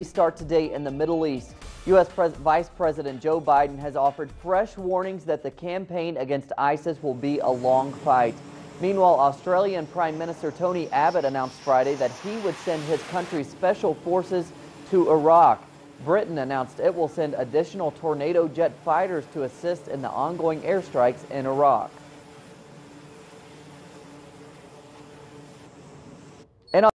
We start today in the Middle East. U.S. Vice President Joe Biden has offered fresh warnings that the campaign against ISIS will be a long fight. Meanwhile, Australian Prime Minister Tony Abbott announced Friday that he would send his country's special forces to Iraq. Britain announced it will send additional Tornado jet fighters to assist in the ongoing airstrikes in Iraq.